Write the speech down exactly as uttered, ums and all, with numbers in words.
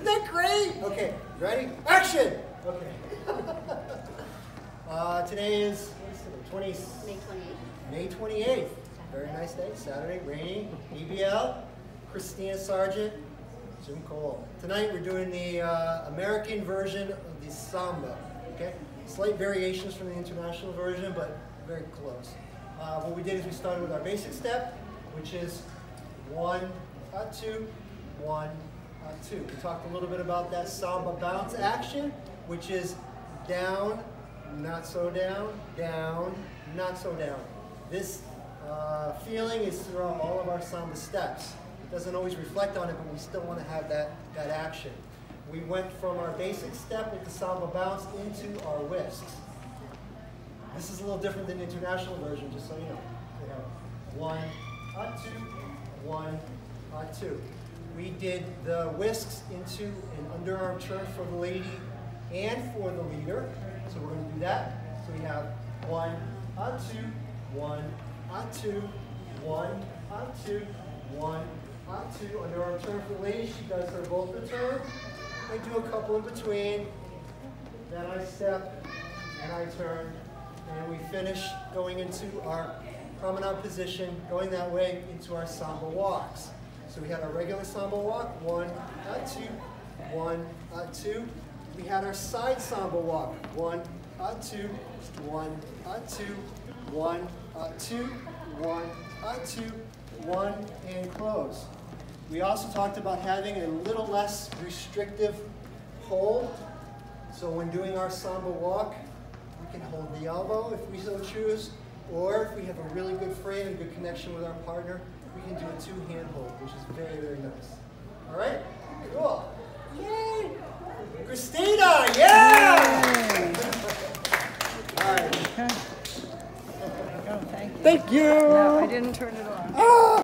Isn't that great? Okay, ready? Action! Okay. uh, today is twentieth, May twenty-eighth. Very nice day, Saturday, rainy, A B L, Christina Sargent, Jim Cole. Tonight we're doing the uh, American version of the samba, okay? Slight variations from the international version, but very close. Uh, what we did is we started with our basic step, which is one, uh, two, one, uh, two. We talked a little bit about that samba bounce action, which is down, not so down, down, not so down. This uh, feeling is throughout all of our samba steps. It doesn't always reflect on it, but we still want to have that, that action. We went from our basic step with the samba bounce into our whisks. This is a little different than the international version, just so you know. You know, one, uh, two, one, uh, two. We did the whisks into an underarm turn for the lady and for the leader. So we're going to do that. So we have one, uh, two, one, uh, two, one, uh, two, one, uh, two. Underarm turn for the lady. She does her both returns. I do a couple in between. Then I step and I turn. And we finish going into our promenade position, going that way into our samba walks. So we had our regular samba walk, one, uh, two, one, uh, two. We had our side samba walk, one, uh, two, one, uh, two, one, uh, two, one, uh, two, one, and close. We also talked about having a little less restrictive hold. So when doing our samba walk, can hold the elbow if we so choose, or if we have a really good frame and good connection with our partner, we can do a two-hand hold, which is very, very nice. All right? Cool. Yay! Christina, yeah! Yay. All right. Thank you. Thank you. No, I didn't turn it on. Oh.